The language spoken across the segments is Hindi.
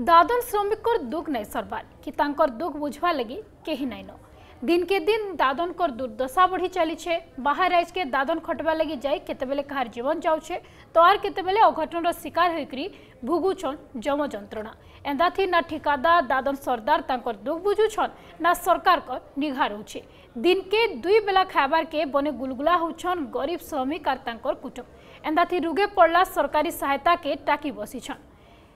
दादन श्रमिकर दुख नहीं सरबार कि तांकर दुख बुझवा लगी कहीं नाइन। दिन के दिन दादन कर दुर्दशा बढ़ी चली है। बाहर राइज के दादन खटवा लगी जाए केतबेले कहार जीवन जाऊे तो आर केतबेले अघटन शिकार होकर भुगुछन जम जंत्रणा। एंदाथी ना ठिकादार दादन सरदार तांकर दुख बुझुछन ना सरकार कर निघा रोचे। दिन के दुई बेला खाबार के बने गुलगुला होछन गरीब श्रमिक आर तांकर कुटुंब। एंदाथी रुगे पड़ला सरकारी सहायता के टाकी बसीछन।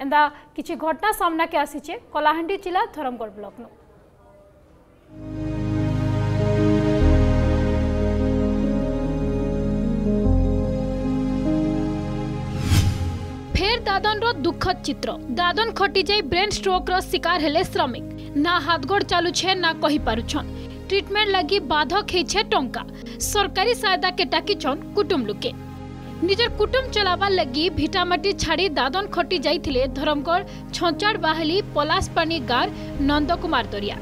एंदा किछि घटना सामना के आसीचे कलाहांडी जिला धरमगढ़ ब्लॉक नो। फेर दादन रो दुखद चित्र। दादन खटी जाई ब्रेन स्ट्रोक रो शिकार हेले श्रमिक। ना हाथगोड़ चालू छे ना कहि पारु छन। ट्रीटमेंट लगी बाधक हेछे टंका। सरकारी सहायता के टाकी छन कुटुम लुके। निजर कुटुंब चलावा लगी भिटामाटी छाड़ी दादन खटी जाइथिले धरमगढ़ छंचाड़ बाहली पलासपानी गार नंदकुमार दरिया।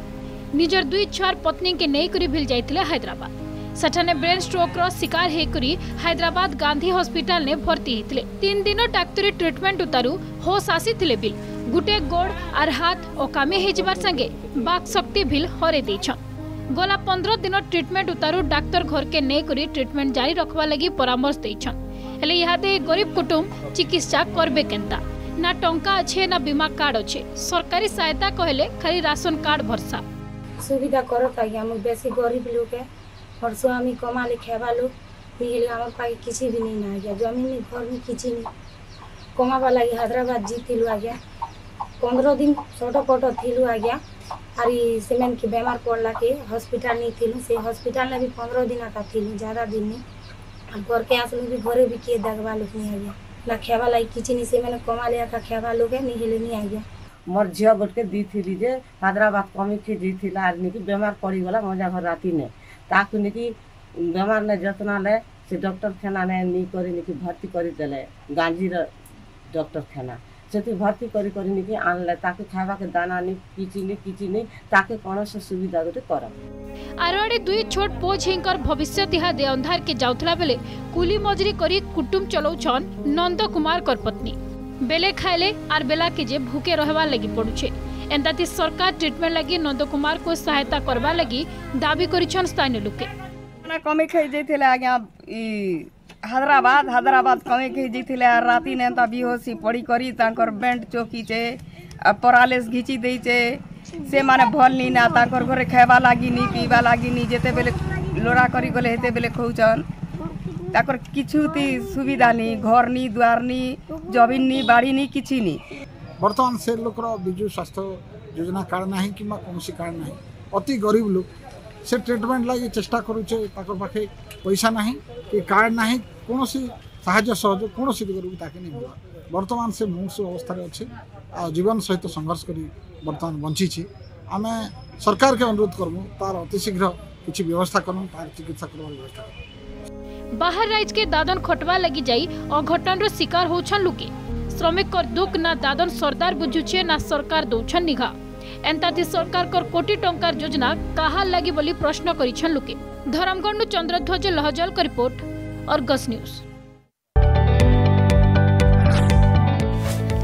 निजर दुई छुआर पत्नी के नहींकरी भिल जाइथिले हैदराबाद। सेठाने ब्रेन स्ट्रोक रो शिकार हेकरी हैदराबाद गांधी हॉस्पिटल ने भर्ती हेतिले। 3 दिन डाक्टरी ट्रीटमेंट उतारू होश आसीथिले बिल। गुटे गोड़ आर हाथ ओकामे हेजबार संगे बाक शक्ति भिल हरे दैछन। गला 15 दिन ट्रीटमेंट उतारू डाक्टर घर के नहींकरी ट्रीटमेंट जारी रखवा लगी परामर्श दैछन। हेले यहादे गरीब कुटुंब चिकित्सा करबे केंता। ना टंका अच्छे ना बीमा कार्ड अच्छे। सरकारी सहायता कहले खाली राशन कार्ड भरसा सुविधा करो ताकि हम बेसी गरीब लोग है परसो हम कमा ले खेबा लोग बिजली हम पाई किसी भी नहीं ना गया जमीन में घर में किसी नहीं कमा वाला ही हैदराबाद जीतिलु आ गया 15 दिन छोटो कोटो थिलु आ गया। अरे सेमन के बीमार पड़ला के हॉस्पिटल नहीं थिलु से हॉस्पिटल में भी 15 दिन का थिलु ज्यादा दिन नहीं। घर के आस भी घरे भी किए देखवा लोग नहीं आ गया ना खेवा लाइक किसी नहीं से मैंने कमा लिया था खेवा लोग है नहीं हेले नहीं आ गया। मोर झी गोट के दी थी जे हैदराबाद कमी के दी थी आदमी की बीमार पड़ी गला मजा घर राति ने ताकि निकी बीमार ने जतना ले से डॉक्टर खाना नहीं करी निकी भर्ती कर देले गांधी डॉक्टर खाना से भर्ती करी करी निकी आनले ताकि खावा के दाना नहीं किसी नहीं ताकि कौन से सुविधा गोटे कर। आरआडे दुई छोट पो झींकर भविष्य तिहा दे अंधार के जाउथला बेले कुली मजरी करी कुटुम चलाउछन नंद कुमार कर पत्नी। बेले खाइले आर बेला के जे भूखे रहवा लगी पड़ुछे। एंदाती सरकार ट्रीटमेंट लगी नंद कुमार को सहायता करवा लगी दाबी करिछन स्थानीय लोके। ना कमी खै जेथिले आज्ञा ई हैदराबाद कमी खै जेथिले राती नेता बिहोसी पड़ी करी तांकर बेंट चौकी छे परालेस घिची देई छे से माने भल नी ना तांकर घरे खाइबा लागी नी पीवा लागी नी जेते बेले लोरा करी गले हेते बेले खौचन ताकर किछुती सुविधा नी घर नी द्वार नी जमीन नी बाड़ी नी किछि नी। बर्तमान से लोक बिजु स्वास्थ्य योजना कारण नाही कि कौन सी कारण नाही अति गरीब लोक से ट्रीटमेंट लागी चेष्टा करूचे ताकर पाखे पैसा नाही कि कारण नाही कौन सी सहायता सहयोग कौन सी दिगरु ताके नै मिला। बर्तमान से मुमुक्षु अवस्था रे अछि आ जीवन सहित संघर्ष करी बर्तमान बंची छी। आमे सरकार के अनुरोध करमु तार अति शीघ्र किछि व्यवस्था करन तार चिकित्सा करबार व्यवस्था करन। बाहर राज्य के दादन खटवा लगी जाई अघटन रो शिकार होछन लुके। श्रमिक कर दुख ना दादन सरदार बुझुछे ना सरकार दोछन निघा। एंताती सरकार कर कोटी टंकार योजना काहा लागि बोली प्रश्न करिछन लुके। धरमगढ़ नु चंद्रध्वज लहजल की रिपोर्ट अर्गस न्यूज।